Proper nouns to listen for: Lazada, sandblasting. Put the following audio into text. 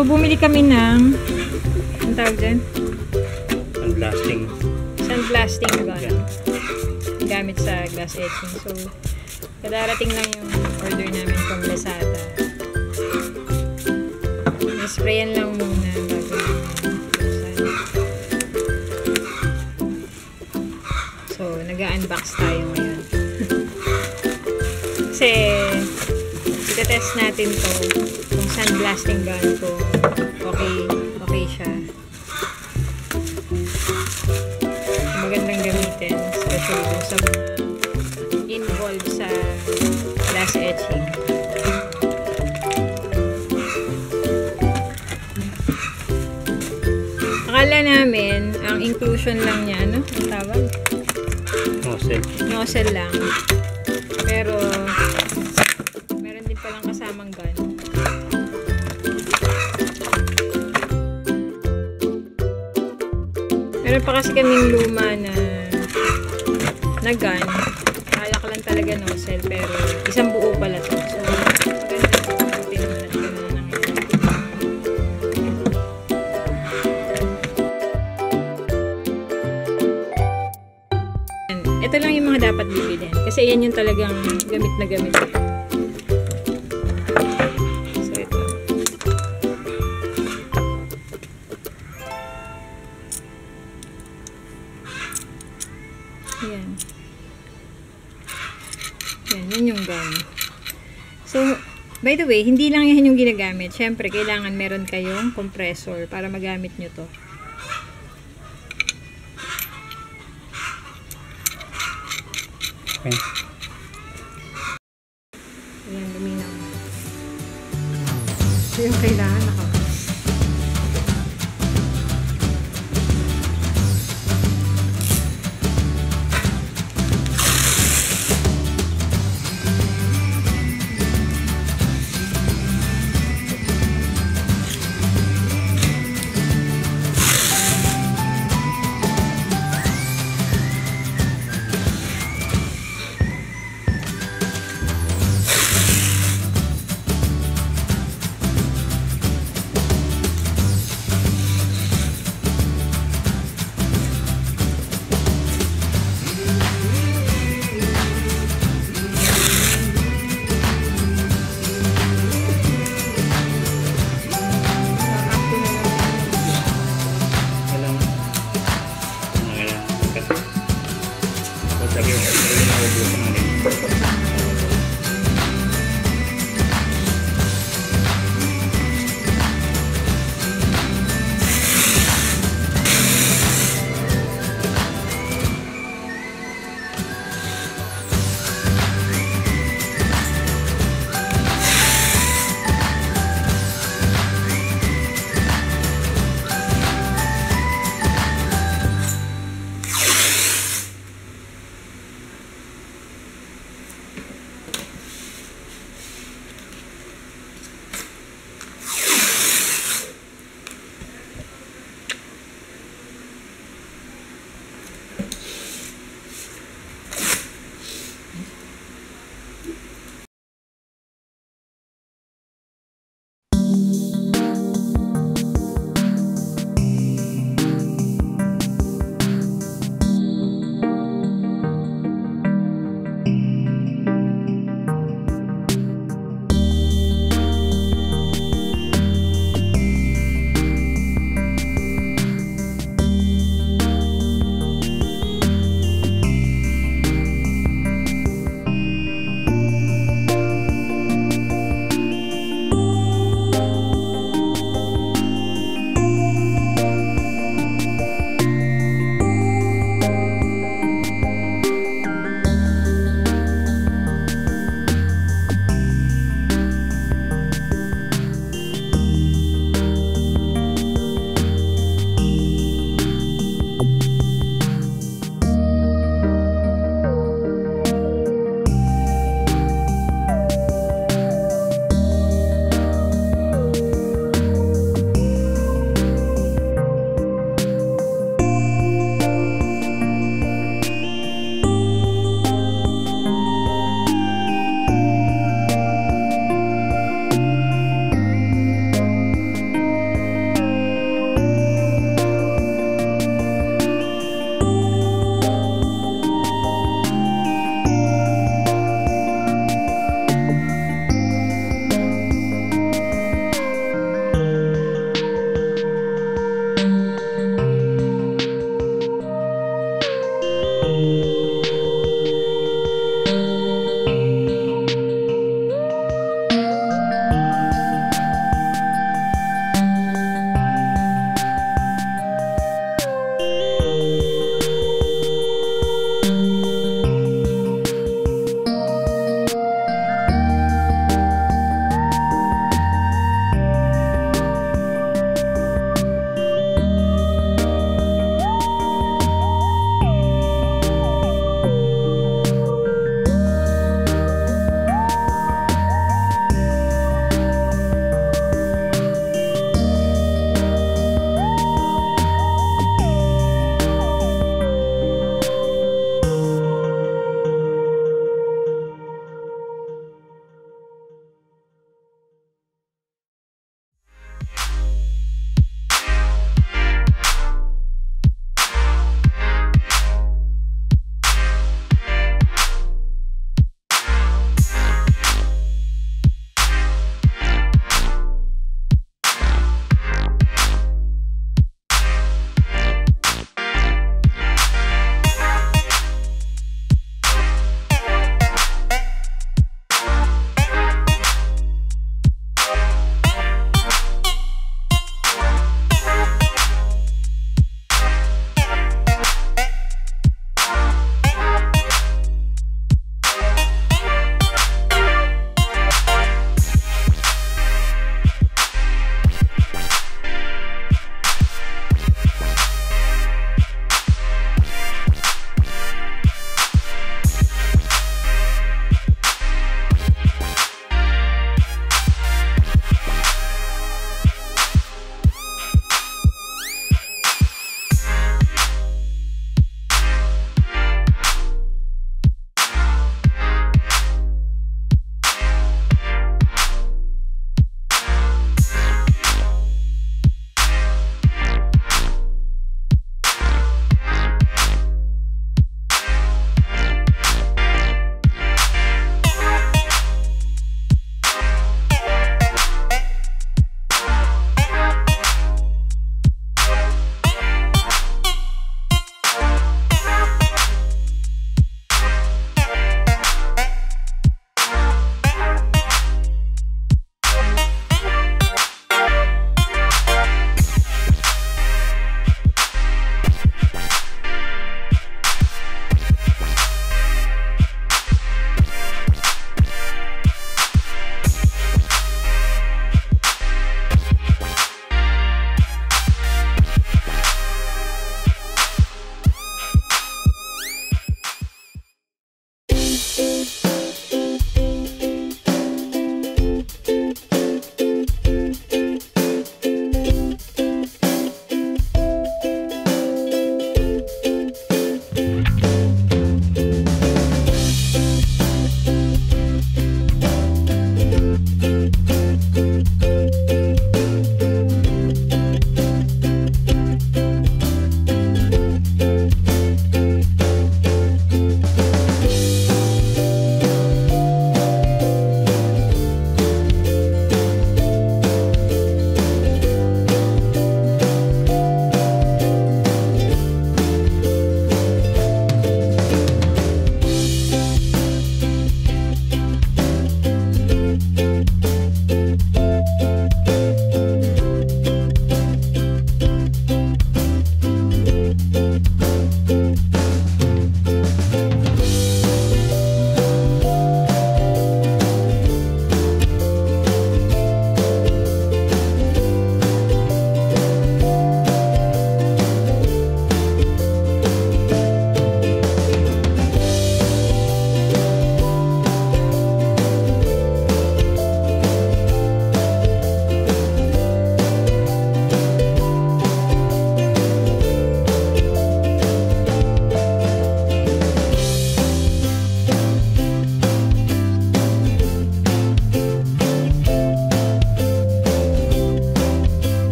So, bumili kami ng ang tawag dyan? Sandblasting gun. Gamit sa glass etching. So, kadarating lang yung order namin from Lazada. Sprayan lang muna bago namin. So, nag-unbox tayo ngayon. Kasi, itetest natin to kung sandblasting gun ko. Okay siya. Magandang gamitin, especially dun sa involved sa glass etching. Akala namin, ang inclusion lang niya, ano? Ang tawag? Nozzle lang. Pero, meron din palang kasamang gun. Meron pa kasi kaming luma na gun. Alak lang talaga nozzle, pero isang buo pala to. So, ganun natin gano'n ang ito. Ito lang yung mga dapat bibilhin. Kasi yan yung talagang gamit na gamit. So, ito. Yan yung gun. So, by the way, hindi lang yan yung ginagamit. Siyempre, kailangan meron kayong compressor para magamit nyo to. Okay. Ayan, luminaw. So, yung kailangan nakapas.